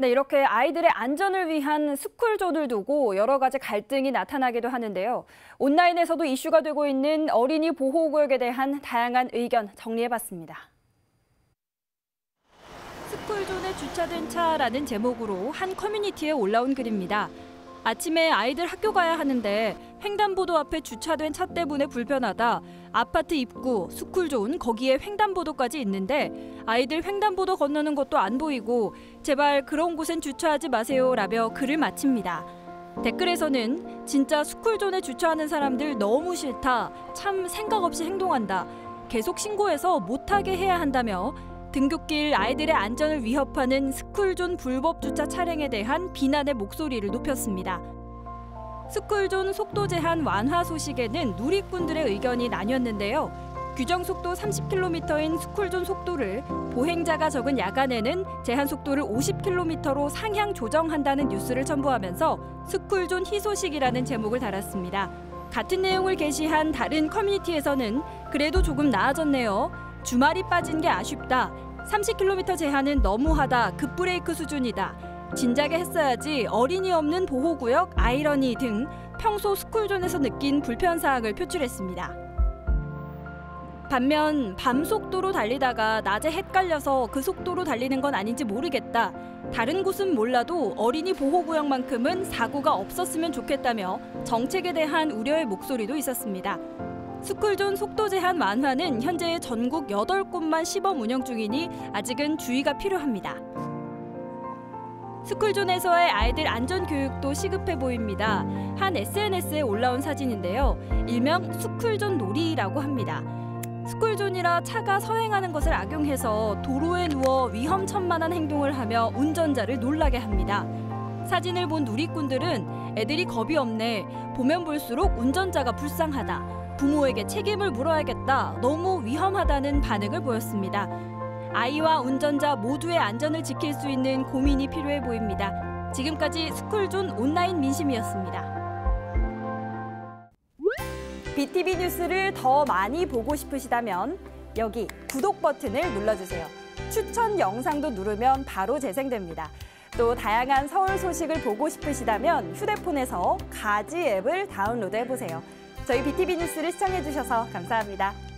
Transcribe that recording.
네, 이렇게 아이들의 안전을 위한 스쿨존을 두고 여러 가지 갈등이 나타나기도 하는데요. 온라인에서도 이슈가 되고 있는 어린이 보호구역에 대한 다양한 의견 정리해봤습니다. 스쿨존에 주차된 차라는 제목으로 한 커뮤니티에 올라온 글입니다. 아침에 아이들 학교 가야 하는데 횡단보도 앞에 주차된 차 때문에 불편하다. 아파트 입구, 스쿨존, 거기에 횡단보도까지 있는데 아이들 횡단보도 건너는 것도 안 보이고 제발 그런 곳엔 주차하지 마세요라며 글을 마칩니다. 댓글에서는 진짜 스쿨존에 주차하는 사람들 너무 싫다. 참 생각 없이 행동한다. 계속 신고해서 못하게 해야 한다며 등굣길 아이들의 안전을 위협하는 스쿨존 불법 주차 차량에 대한 비난의 목소리를 높였습니다. 스쿨존 속도 제한 완화 소식에는 누리꾼들의 의견이 나뉘었는데요. 규정 속도 30km인 스쿨존 속도를 보행자가 적은 야간에는 제한 속도를 50km로 상향 조정한다는 뉴스를 첨부하면서 스쿨존 희소식이라는 제목을 달았습니다. 같은 내용을 게시한 다른 커뮤니티에서는 그래도 조금 나아졌네요. 주말이 빠진 게 아쉽다. 30km 제한은 너무하다. 급브레이크 수준이다. 진작에 했어야지. 어린이 없는 보호구역, 아이러니 등 평소 스쿨존에서 느낀 불편사항을 표출했습니다. 반면 밤 속도로 달리다가 낮에 헷갈려서 그 속도로 달리는 건 아닌지 모르겠다. 다른 곳은 몰라도 어린이 보호구역만큼은 사고가 없었으면 좋겠다며 정책에 대한 우려의 목소리도 있었습니다. 스쿨존 속도 제한 완화는 현재 전국 8곳만 시범 운영 중이니 아직은 주의가 필요합니다. 스쿨존에서의 아이들 안전 교육도 시급해 보입니다. 한 SNS에 올라온 사진인데요. 일명 스쿨존 놀이라고 합니다. 스쿨존이라 차가 서행하는 것을 악용해서 도로에 누워 위험천만한 행동을 하며 운전자를 놀라게 합니다. 사진을 본 누리꾼들은 애들이 겁이 없네. 보면 볼수록 운전자가 불쌍하다. 부모에게 책임을 물어야겠다. 너무 위험하다는 반응을 보였습니다. 아이와 운전자 모두의 안전을 지킬 수 있는 고민이 필요해 보입니다. 지금까지 스쿨존 온라인 민심이었습니다. BTV 뉴스를 더 많이 보고 싶으시다면 여기 구독 버튼을 눌러주세요. 추천 영상도 누르면 바로 재생됩니다. 또 다양한 서울 소식을 보고 싶으시다면 휴대폰에서 가지 앱을 다운로드해보세요. 저희 BTV 뉴스를 시청해주셔서 감사합니다.